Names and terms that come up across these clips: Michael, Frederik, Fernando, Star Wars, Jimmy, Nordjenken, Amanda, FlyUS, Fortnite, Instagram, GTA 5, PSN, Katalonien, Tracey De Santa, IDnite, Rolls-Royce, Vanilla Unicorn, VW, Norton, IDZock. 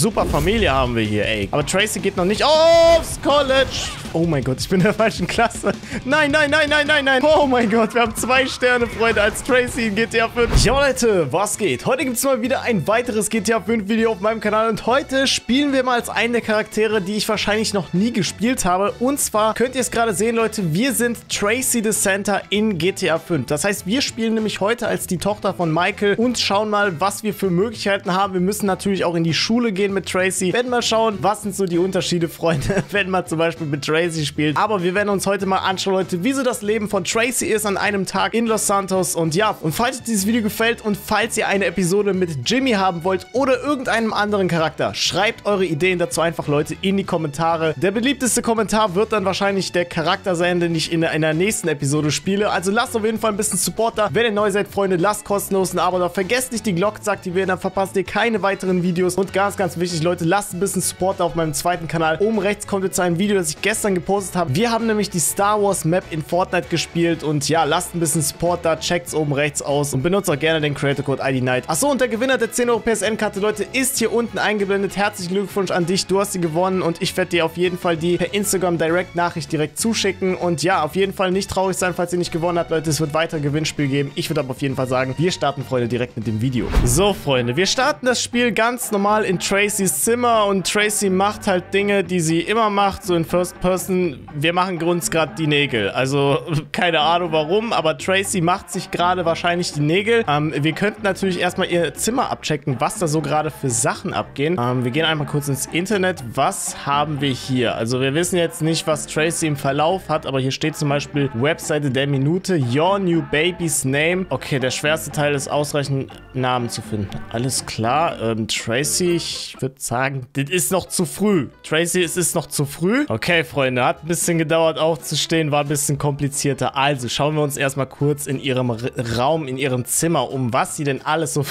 Super Familie haben wir hier, ey. Aber Tracey geht noch nicht aufs College. Oh mein Gott, ich bin in der falschen Klasse. Nein, nein, nein, nein, nein, nein. Oh mein Gott, wir haben 2 Sterne, Freunde, als Tracey in GTA 5. Jo Leute, was geht? Heute gibt es mal wieder ein weiteres GTA 5 Video auf meinem Kanal. Und heute spielen wir mal als einen der Charaktere, die ich wahrscheinlich noch nie gespielt habe. Und zwar könnt ihr es gerade sehen, Leute, wir sind Tracey De Santa in GTA 5. Das heißt, wir spielen nämlich heute als die Tochter von Michael und schauen mal, was wir für Möglichkeiten haben. Wir müssen natürlich auch in die Schule gehen mit Tracey. Werden mal schauen, was sind so die Unterschiede, Freunde, wenn man zum Beispiel mit Tracey spielt. Aber wir werden uns heute mal anschauen, Leute, wieso das Leben von Tracey ist an einem Tag in Los Santos. Und ja, und falls euch dieses Video gefällt und falls ihr eine Episode mit Jimmy haben wollt oder irgendeinem anderen Charakter, schreibt eure Ideen dazu einfach, Leute, in die Kommentare. Der beliebteste Kommentar wird dann wahrscheinlich der Charakter sein, den ich in der nächsten Episode spiele. Also lasst auf jeden Fall ein bisschen Support da. Wenn ihr neu seid, Freunde, lasst kostenlos ein Abo da. Vergesst nicht, die Glocke zu aktivieren, dann verpasst ihr keine weiteren Videos. Und ganz, ganz wichtig, Leute, lasst ein bisschen Support da auf meinem zweiten Kanal. Oben rechts kommt jetzt ein Video, das ich gestern gepostet habe. Wir haben nämlich die Star Wars Map in Fortnite gespielt. Und ja, lasst ein bisschen Support da. Checkt's oben rechts aus. Und benutzt auch gerne den Creator Code IDnite. Achso, und der Gewinner der 10 Euro PSN-Karte, Leute, ist hier unten eingeblendet. Herzlichen Glückwunsch an dich. Du hast sie gewonnen. Und ich werde dir auf jeden Fall die per Instagram Direct-Nachricht direkt zuschicken. Und ja, auf jeden Fall nicht traurig sein, falls ihr nicht gewonnen habt, Leute. Es wird weiter ein Gewinnspiel geben. Ich würde aber auf jeden Fall sagen, wir starten, Freunde, direkt mit dem Video. So, Freunde, wir starten das Spiel ganz normal in Tracys Zimmer und Tracey macht halt Dinge, die sie immer macht, so in First Person. Wir machen uns gerade die Nägel. Also, keine Ahnung warum, aber Tracey macht sich gerade wahrscheinlich die Nägel. Wir könnten natürlich erstmal ihr Zimmer abchecken, was da so gerade für Sachen abgehen. Wir gehen einmal kurz ins Internet. Was haben wir hier? Also, wir wissen jetzt nicht, was Tracey im Verlauf hat, aber hier steht zum Beispiel Webseite der Minute, Your New Baby's Name. Okay, der schwerste Teil ist ausreichend Namen zu finden. Alles klar. Tracey, ich würde sagen, das ist noch zu früh. Tracey, es ist noch zu früh. Okay, Freunde, hat ein bisschen gedauert aufzustehen, war ein bisschen komplizierter. Also schauen wir uns erstmal kurz in ihrem Raum, in ihrem Zimmer um, was sie denn alles so...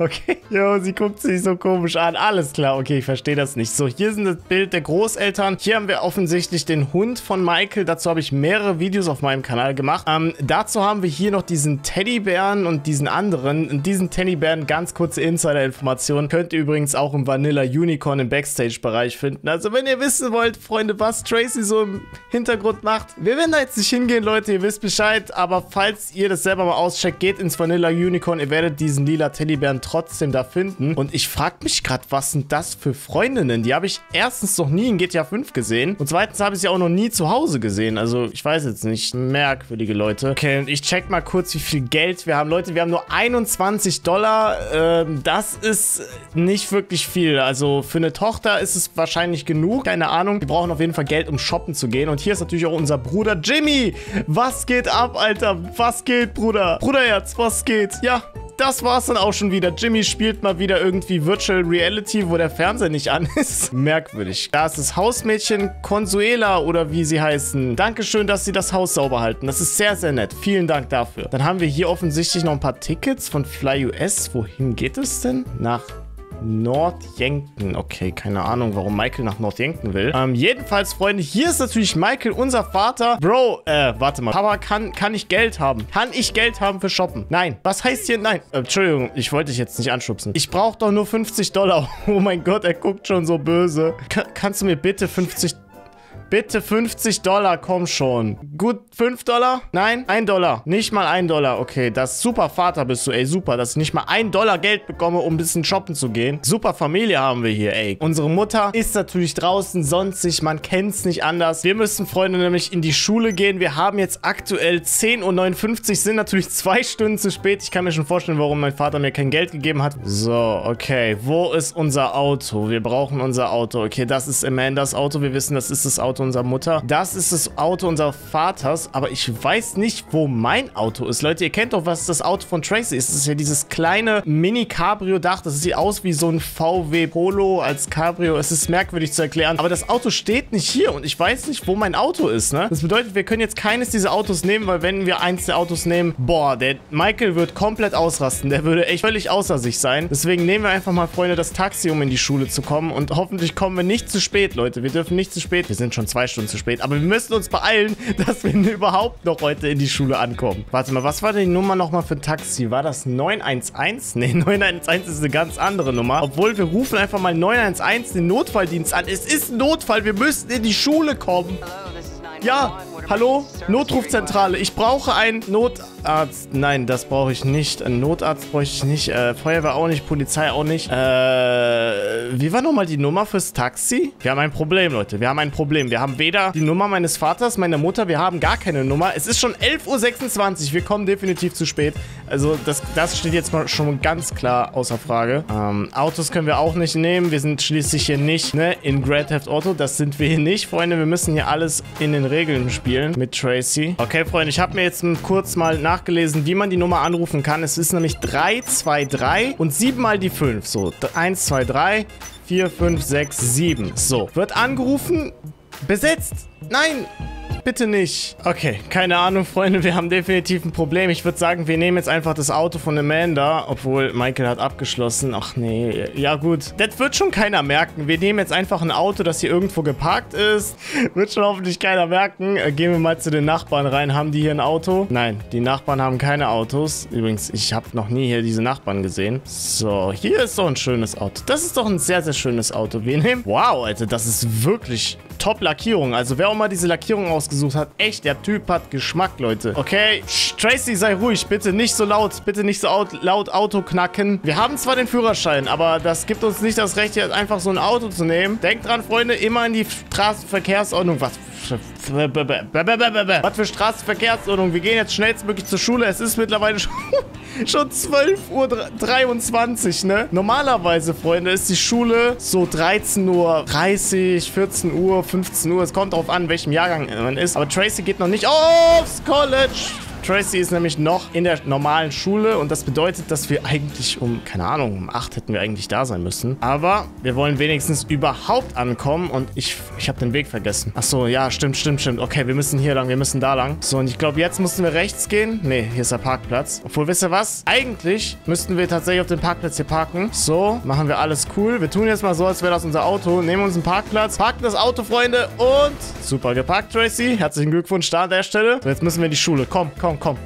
Okay, jo, sie guckt sich so komisch an. Alles klar, okay, ich verstehe das nicht. So, hier sind das Bild der Großeltern. Hier haben wir offensichtlich den Hund von Michael. Dazu habe ich mehrere Videos auf meinem Kanal gemacht. Dazu haben wir hier noch diesen Teddybären und diesen anderen. Und diesen Teddybären, ganz kurze Insider-Informationen, könnt ihr übrigens auch im Vanilla Unicorn im Backstage-Bereich finden. Also, wenn ihr wissen wollt, Freunde, was Tracey so im Hintergrund macht, wir werden da jetzt nicht hingehen, Leute, ihr wisst Bescheid. Aber falls ihr das selber mal auscheckt, geht ins Vanilla Unicorn. Ihr werdet diesen lila Teddybären trotzdem da finden. Und ich frage mich gerade, was sind das für Freundinnen? Die habe ich erstens noch nie in GTA 5 gesehen und zweitens habe ich sie auch noch nie zu Hause gesehen. Also, ich weiß jetzt nicht. Merkwürdige Leute. Okay, und ich check mal kurz, wie viel Geld wir haben. Leute, wir haben nur $21. Das ist nicht wirklich viel. Also, für eine Tochter ist es wahrscheinlich genug. Keine Ahnung. Wir brauchen auf jeden Fall Geld, um shoppen zu gehen. Und hier ist natürlich auch unser Bruder Jimmy. Was geht ab, Alter? Was geht, Bruder? Bruderherz, was geht? Ja, das war's dann auch schon wieder. Jimmy spielt mal wieder irgendwie Virtual Reality, wo der Fernseher nicht an ist. Merkwürdig. Da ist das Hausmädchen Consuela oder wie sie heißen. Dankeschön, dass sie das Haus sauber halten. Das ist sehr, sehr nett. Vielen Dank dafür. Dann haben wir hier offensichtlich noch ein paar Tickets von FlyUS. Wohin geht es denn? Nach Nordjenken. Okay, keine Ahnung, warum Michael nach Nordjenken will. Jedenfalls, Freunde, hier ist natürlich Michael, unser Vater. Bro, warte mal. Papa, kann ich Geld haben? Kann ich Geld haben für Shoppen? Nein. Was heißt hier? Nein. Entschuldigung, ich wollte dich jetzt nicht anschubsen. Ich brauche doch nur $50. Oh mein Gott, er guckt schon so böse. Kannst du mir bitte $50, komm schon. Gut, $5? Nein, $1. Nicht mal $1. Okay, das super Vater bist du, ey, super, dass ich nicht mal $1 Geld bekomme, um ein bisschen shoppen zu gehen. Super Familie haben wir hier, ey. Unsere Mutter ist natürlich draußen, sonstig, man kennt's nicht anders. Wir müssen, Freunde, nämlich in die Schule gehen. Wir haben jetzt aktuell 10:59 Uhr, sind natürlich 2 Stunden zu spät. Ich kann mir schon vorstellen, warum mein Vater mir kein Geld gegeben hat. So, okay, wo ist unser Auto? Wir brauchen unser Auto. Okay, das ist Amandas Auto, wir wissen, das ist das Auto unserer Mutter. Das ist das Auto unseres Vaters, aber ich weiß nicht, wo mein Auto ist. Leute, ihr kennt doch, was das Auto von Tracey ist. Das ist ja dieses kleine Mini-Cabrio-Dach. Das sieht aus wie so ein VW Polo als Cabrio. Es ist merkwürdig zu erklären, aber das Auto steht nicht hier und ich weiß nicht, wo mein Auto ist, ne? Das bedeutet, wir können jetzt keines dieser Autos nehmen, weil wenn wir eins der Autos nehmen, boah, der Michael wird komplett ausrasten. Der würde echt völlig außer sich sein. Deswegen nehmen wir einfach mal, Freunde, das Taxi, um in die Schule zu kommen und hoffentlich kommen wir nicht zu spät, Leute. Wir dürfen nicht zu spät. Wir sind schon schon 2 Stunden zu spät. Aber wir müssen uns beeilen, dass wir überhaupt noch heute in die Schule ankommen. Warte mal, was war denn die Nummer nochmal für ein Taxi? War das 911? Ne, 911 ist eine ganz andere Nummer. Obwohl, wir rufen einfach mal 911 den Notfalldienst an. Es ist ein Notfall, wir müssen in die Schule kommen. Ja, hallo, Notrufzentrale. Ich brauche einen Notarzt. Nein, das brauche ich nicht. Einen Notarzt bräuchte ich nicht. Feuerwehr auch nicht, Polizei auch nicht. Wie war nochmal die Nummer fürs Taxi? Wir haben ein Problem, Leute. Wir haben ein Problem. Wir haben weder die Nummer meines Vaters, meiner Mutter. Wir haben gar keine Nummer. Es ist schon 11:26 Uhr. Wir kommen definitiv zu spät. Also das steht jetzt mal schon ganz klar außer Frage. Autos können wir auch nicht nehmen. Wir sind schließlich hier nicht, ne, in Grand Theft Auto. Das sind wir hier nicht, Freunde. Wir müssen hier alles in den Regeln spielen mit Tracey. Okay, Freunde, ich habe mir jetzt kurz mal nachgelesen, wie man die Nummer anrufen kann. Es ist nämlich 323 und 7 mal die 5. So, 1, 2, 3, 4, 5, 6, 7. So, wird angerufen, besetzt. Nein, bitte nicht. Okay, keine Ahnung, Freunde, wir haben definitiv ein Problem. Ich würde sagen, wir nehmen jetzt einfach das Auto von Amanda, obwohl Michael hat abgeschlossen. Ach nee, ja gut. Das wird schon keiner merken. Wir nehmen jetzt einfach ein Auto, das hier irgendwo geparkt ist. Wird schon hoffentlich keiner merken. Gehen wir mal zu den Nachbarn rein. Haben die hier ein Auto? Nein, die Nachbarn haben keine Autos. Übrigens, ich habe noch nie hier diese Nachbarn gesehen. So, hier ist doch ein schönes Auto. Das ist doch ein sehr, sehr schönes Auto. Wir nehmen... Wow, Alter, das ist wirklich Top-Lackierung. Also wer auch mal diese Lackierung ausgesucht hat, echt, der Typ hat Geschmack, Leute. Okay, Tracey, sei ruhig, bitte nicht so laut, bitte nicht so laut Auto knacken. Wir haben zwar den Führerschein, aber das gibt uns nicht das Recht, hier einfach so ein Auto zu nehmen. Denkt dran, Freunde, immer in die Straßenverkehrsordnung. Was für Straßenverkehrsordnung? Wir gehen jetzt schnellstmöglich zur Schule. Es ist mittlerweile schon 12:23 Uhr, ne? Normalerweise, Freunde, ist die Schule so 13:30 Uhr, 14 Uhr, 15 Uhr. Es kommt drauf an, welchem Jahrgang man ist. Aber Tracey geht noch nicht aufs College. Tracey ist nämlich noch in der normalen Schule und das bedeutet, dass wir eigentlich um, keine Ahnung, um 8 hätten wir eigentlich da sein müssen. Aber wir wollen wenigstens überhaupt ankommen und ich habe den Weg vergessen. Ach so, ja, stimmt. Okay, wir müssen hier lang, wir müssen da lang. So, und ich glaube, jetzt mussten wir rechts gehen. Nee, hier ist der Parkplatz. Obwohl, wisst ihr was? Eigentlich müssten wir tatsächlich auf dem Parkplatz hier parken. So, machen wir alles cool. Wir tun jetzt mal so, als wäre das unser Auto. Nehmen uns einen Parkplatz, parken das Auto, Freunde, und super geparkt, Tracey. Herzlichen Glückwunsch da an der Stelle. So, jetzt müssen wir in die Schule. Komm.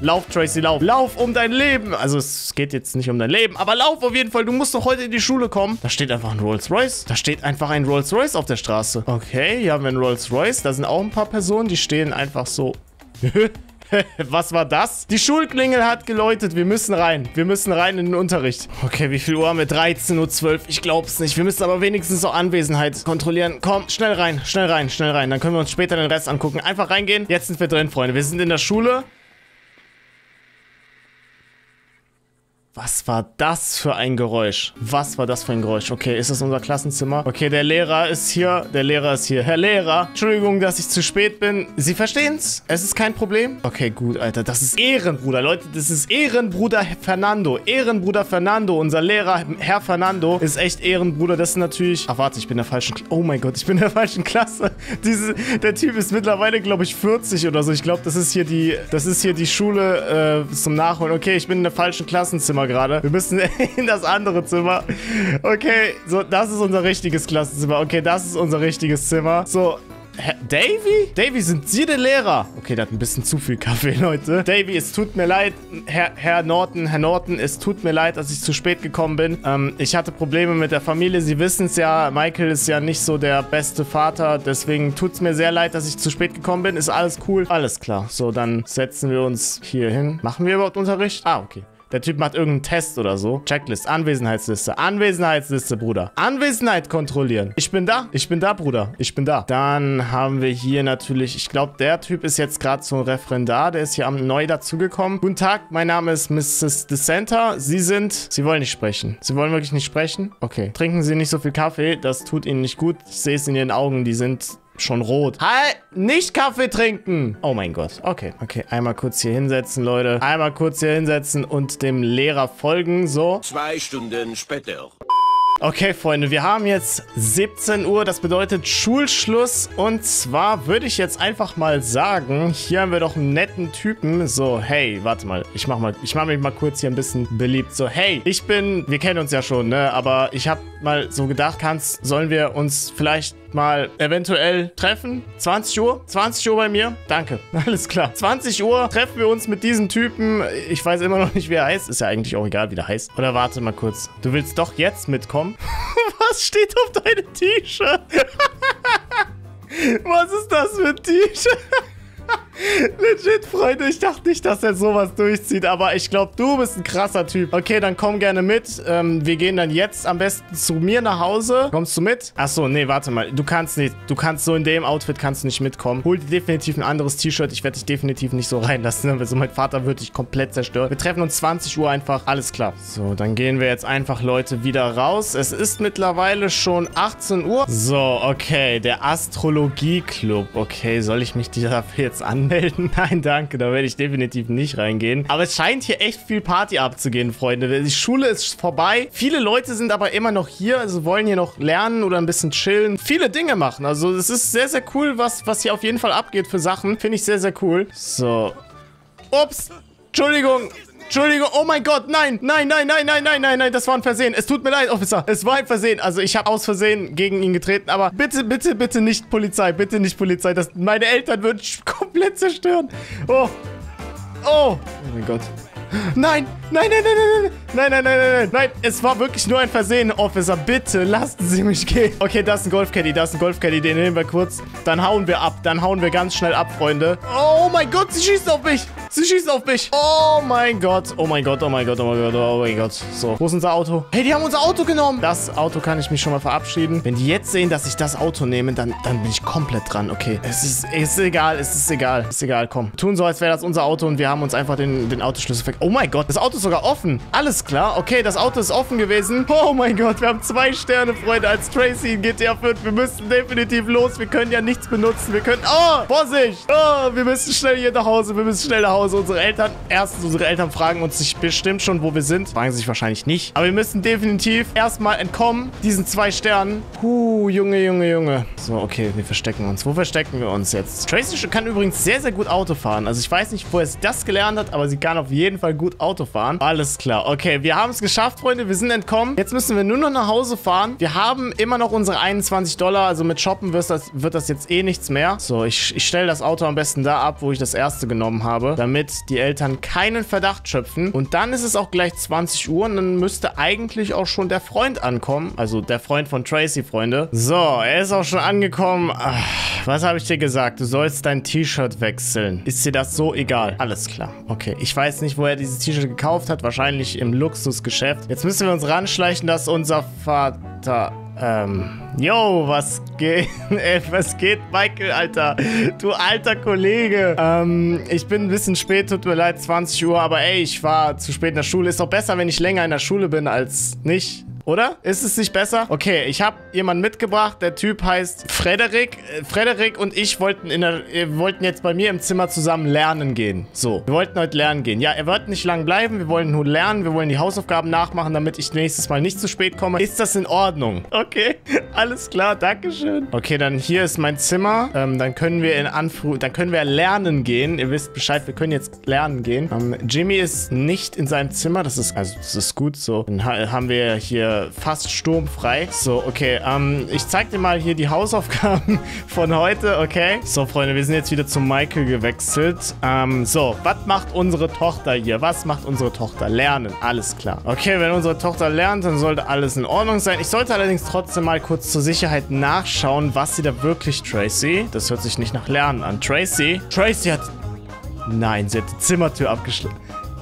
Lauf, Tracey, lauf. Lauf um dein Leben. Also, es geht jetzt nicht um dein Leben, aber lauf auf jeden Fall. Du musst doch heute in die Schule kommen. Da steht einfach ein Rolls-Royce. Da steht einfach ein Rolls-Royce auf der Straße. Okay, hier haben wir einen Rolls-Royce. Da sind auch ein paar Personen, die stehen einfach so. Was war das? Die Schulklingel hat geläutet. Wir müssen rein. Wir müssen rein in den Unterricht. Okay, wie viel Uhr haben wir? 13:12 Uhr. Ich glaub's nicht. Wir müssen aber wenigstens auch Anwesenheit kontrollieren. Komm, schnell rein. Dann können wir uns später den Rest angucken. Einfach reingehen. Jetzt sind wir drin, Freunde. Wir sind in der Schule. Was war das für ein Geräusch? Okay, ist das unser Klassenzimmer? Okay, der Lehrer ist hier. Herr Lehrer, Entschuldigung, dass ich zu spät bin. Sie verstehen's? Es ist kein Problem? Okay, gut, Alter. Das ist Ehrenbruder, Leute. Das ist Ehrenbruder Fernando. Unser Lehrer, Herr Fernando, ist echt Ehrenbruder. Das ist natürlich... Ach, warte, ich bin in der falschen... Oh mein Gott, ich bin in der falschen Klasse. Der Typ ist mittlerweile, glaube ich, 40 oder so. Ich glaube, das ist hier die Schule zum Nachholen. Okay, ich bin in der falschen Klassenzimmer gerade. Wir müssen in das andere Zimmer. Okay, so, das ist unser richtiges Klassenzimmer. So, Davy? Davy, sind Sie der Lehrer? Okay, der hat ein bisschen zu viel Kaffee, Leute. Davy, es tut mir leid, Herr Norton, es tut mir leid, dass ich zu spät gekommen bin. Ich hatte Probleme mit der Familie, Sie wissen es ja, Michael ist ja nicht so der beste Vater, deswegen tut es mir sehr leid, dass ich zu spät gekommen bin. Ist alles cool? Alles klar. So, dann setzen wir uns hier hin. Machen wir überhaupt Unterricht? Ah, okay. Der Typ macht irgendeinen Test oder so. Checklist, Anwesenheitsliste, Bruder. Anwesenheit kontrollieren. Ich bin da, Bruder. Dann haben wir hier natürlich, ich glaube, der Typ ist jetzt gerade so ein Referendar. Der ist hier neu dazugekommen. Guten Tag, mein Name ist Mrs. De Santa. Sie wollen nicht sprechen. Sie wollen wirklich nicht sprechen? Okay. Trinken Sie nicht so viel Kaffee. Das tut Ihnen nicht gut. Ich sehe es in Ihren Augen. Die sind... schon rot. Halt! Nicht Kaffee trinken! Oh mein Gott. Okay. Einmal kurz hier hinsetzen, Leute. Einmal kurz hier hinsetzen und dem Lehrer folgen. So. 2 Stunden später. Okay, Freunde, wir haben jetzt 17 Uhr, das bedeutet Schulschluss. Und zwar würde ich jetzt einfach mal sagen, hier haben wir doch einen netten Typen. So, hey, warte mal, ich mach mich mal kurz hier ein bisschen beliebt. So, hey, wir kennen uns ja schon, ne, aber ich habe mal so gedacht, sollen wir uns vielleicht mal eventuell treffen? 20 Uhr? 20 Uhr bei mir? Danke. Alles klar. 20 Uhr treffen wir uns mit diesem Typen. Ich weiß immer noch nicht, wie er heißt. Ist ja eigentlich auch egal, wie der heißt. Oder warte mal kurz. Du willst doch jetzt mitkommen? Was steht auf deinem T-Shirt? Was ist das für ein T-Shirt? Legit, Freunde, ich dachte nicht, dass er sowas durchzieht, aber ich glaube, du bist ein krasser Typ. Okay, dann komm gerne mit. Wir gehen dann jetzt am besten zu mir nach Hause. Kommst du mit? Achso, nee, warte mal. Du kannst nicht. Du kannst so in dem Outfit kannst du nicht mitkommen. Hol dir definitiv ein anderes T-Shirt. Ich werde dich definitiv nicht so reinlassen. Also mein Vater wird dich komplett zerstören. Wir treffen uns 20 Uhr einfach. Alles klar. So, dann gehen wir jetzt einfach, Leute, wieder raus. Es ist mittlerweile schon 18 Uhr. So, okay, der Astrologie-Club. Okay, soll ich mich dafür jetzt anmelden? Nein, danke, da werde ich definitiv nicht reingehen. Aber es scheint hier echt viel Party abzugehen, Freunde. Die Schule ist vorbei. Viele Leute sind aber immer noch hier, also wollen hier noch lernen oder ein bisschen chillen. Viele Dinge machen. Also es ist sehr, sehr cool, was hier auf jeden Fall abgeht für Sachen. Finde ich sehr, sehr cool. So. Ups. Entschuldigung. Entschuldigung, oh mein Gott, nein, nein, nein, nein, nein, nein, nein, nein, das war ein Versehen. Es tut mir leid, Officer, es war ein Versehen. Also ich habe aus Versehen gegen ihn getreten, aber bitte, bitte, bitte nicht Polizei, bitte nicht Polizei. Das, meine Eltern würden komplett zerstören. Oh, oh, oh mein Gott. Nein, nein, nein, nein, nein, nein, nein, nein, nein, nein, nein, es war wirklich nur ein Versehen, Officer, bitte, lassen Sie mich gehen. Okay, das ist ein Golfcaddy, den nehmen wir kurz, dann hauen wir ab, ganz schnell ab, Freunde. Oh mein Gott, sie schießt auf mich, oh mein Gott, oh mein Gott, so, wo ist unser Auto? Hey, die haben unser Auto genommen. Das Auto kann ich mich schon mal verabschieden. Wenn die jetzt sehen, dass ich das Auto nehme, dann bin ich komplett dran, okay. Es ist egal, ist egal, komm. Tun so, als wäre das unser Auto und wir haben uns einfach den Autoschlüssel vergessen. Oh mein Gott, das Auto ist sogar offen. Alles klar. Okay, das Auto ist offen gewesen. Oh mein Gott, wir haben 2 Sterne, Freunde, als Tracey in GTA 5. Wir müssen definitiv los. Wir können ja nichts benutzen. Wir können... Oh, Vorsicht! Oh, wir müssen schnell hier nach Hause. Unsere Eltern fragen uns sich bestimmt schon, wo wir sind. Fragen sich wahrscheinlich nicht. Aber wir müssen definitiv erstmal entkommen. Diesen 2 Sternen. Junge, Junge, Junge. So, okay, wir verstecken uns. Wo verstecken wir uns jetzt? Tracey kann übrigens sehr, sehr gut Auto fahren. Also ich weiß nicht, woher sie das gelernt hat, aber sie kann auf jeden Fall gut Auto fahren. Alles klar. Okay, wir haben es geschafft, Freunde. Wir sind entkommen. Jetzt müssen wir nur noch nach Hause fahren. Wir haben immer noch unsere 21 Dollar. Also mit Shoppen wird das jetzt eh nichts mehr. So, ich stelle das Auto am besten da ab, wo ich das erste genommen habe, damit die Eltern keinen Verdacht schöpfen. Und dann ist es auch gleich 20 Uhr und dann müsste eigentlich auch schon der Freund ankommen. Also der Freund von Tracey, Freunde. So, er ist auch schon angekommen. Ach, was habe ich dir gesagt? Du sollst dein T-Shirt wechseln. Ist dir das so egal? Alles klar. Okay, ich weiß nicht, woher dieses T-Shirt gekauft hat, wahrscheinlich im Luxusgeschäft. Jetzt müssen wir uns ranschleichen, dass unser Vater... Yo, was geht? Ey, was geht, Michael, Alter? Du alter Kollege. Ich bin ein bisschen spät, tut mir leid, 20 Uhr, aber ey, ich war zu spät in der Schule. Ist doch besser, wenn ich länger in der Schule bin als nicht. Oder? Ist es nicht besser? Okay, ich habe jemanden mitgebracht. Der Typ heißt Frederik. Frederik und ich wollten jetzt bei mir im Zimmer zusammen lernen gehen. So, wir wollten heute lernen gehen. Ja, er wird nicht lang bleiben. Wir wollen nur lernen. Wir wollen die Hausaufgaben nachmachen, damit ich nächstes Mal nicht zu spät komme. Ist das in Ordnung? Okay, alles klar. Dankeschön. Okay, dann hier ist mein Zimmer. Dann können wir lernen gehen. Ihr wisst Bescheid, wir können jetzt lernen gehen. Jimmy ist nicht in seinem Zimmer. Das ist gut so. Dann haben wir hier fast sturmfrei. So, okay. Ich zeig dir mal hier die Hausaufgaben von heute, okay? So, Freunde, wir sind jetzt wieder zu Michael gewechselt. So, was macht unsere Tochter hier? Was macht unsere Tochter? Lernen. Alles klar. Okay, wenn unsere Tochter lernt, dann sollte alles in Ordnung sein. Ich sollte allerdings trotzdem mal kurz zur Sicherheit nachschauen, was sie da wirklich, Tracey. Das hört sich nicht nach Lernen an. Tracey. Tracey hat... Nein, sie hat die Zimmertür abgeschlossen.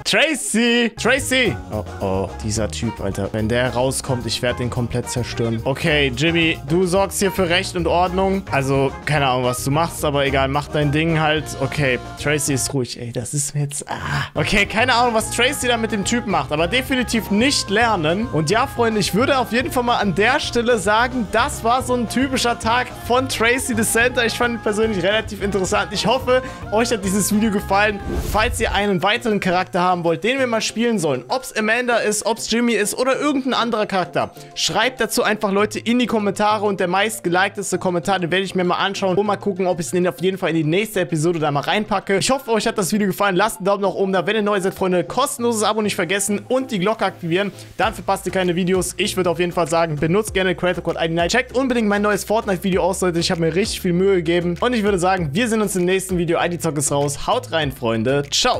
Tracey! Tracey! Oh, oh, dieser Typ, Alter. Wenn der rauskommt, ich werde den komplett zerstören. Okay, Jimmy, du sorgst hier für Recht und Ordnung. Also, keine Ahnung, was du machst, aber egal, mach dein Ding halt. Okay, Tracey ist ruhig. Ey, das ist mir jetzt... Ah. Okay, keine Ahnung, was Tracey da mit dem Typ macht, aber definitiv nicht lernen. Und ja, Freunde, ich würde auf jeden Fall mal an der Stelle sagen, das war so ein typischer Tag von Tracey De Santa. Ich fand ihn persönlich relativ interessant. Ich hoffe, euch hat dieses Video gefallen. Falls ihr einen weiteren Charakter haben haben wollt, den wir mal spielen sollen, ob es Amanda ist, ob es Jimmy ist oder irgendein anderer Charakter, schreibt dazu einfach, Leute, in die Kommentare, und der meistgelikedeste Kommentar, den werde ich mir mal anschauen und mal gucken, ob ich den auf jeden Fall in die nächste Episode da mal reinpacke. Ich hoffe, euch hat das Video gefallen. Lasst einen Daumen nach oben da, wenn ihr neu seid, Freunde. Kostenloses Abo nicht vergessen und die Glocke aktivieren, dann verpasst ihr keine Videos. Ich würde auf jeden Fall sagen, benutzt gerne Creator Code IDnite. Checkt unbedingt mein neues Fortnite-Video aus, Leute. Ich habe mir richtig viel Mühe gegeben und ich würde sagen, wir sehen uns im nächsten Video. IDZock ist raus. Haut rein, Freunde. Ciao.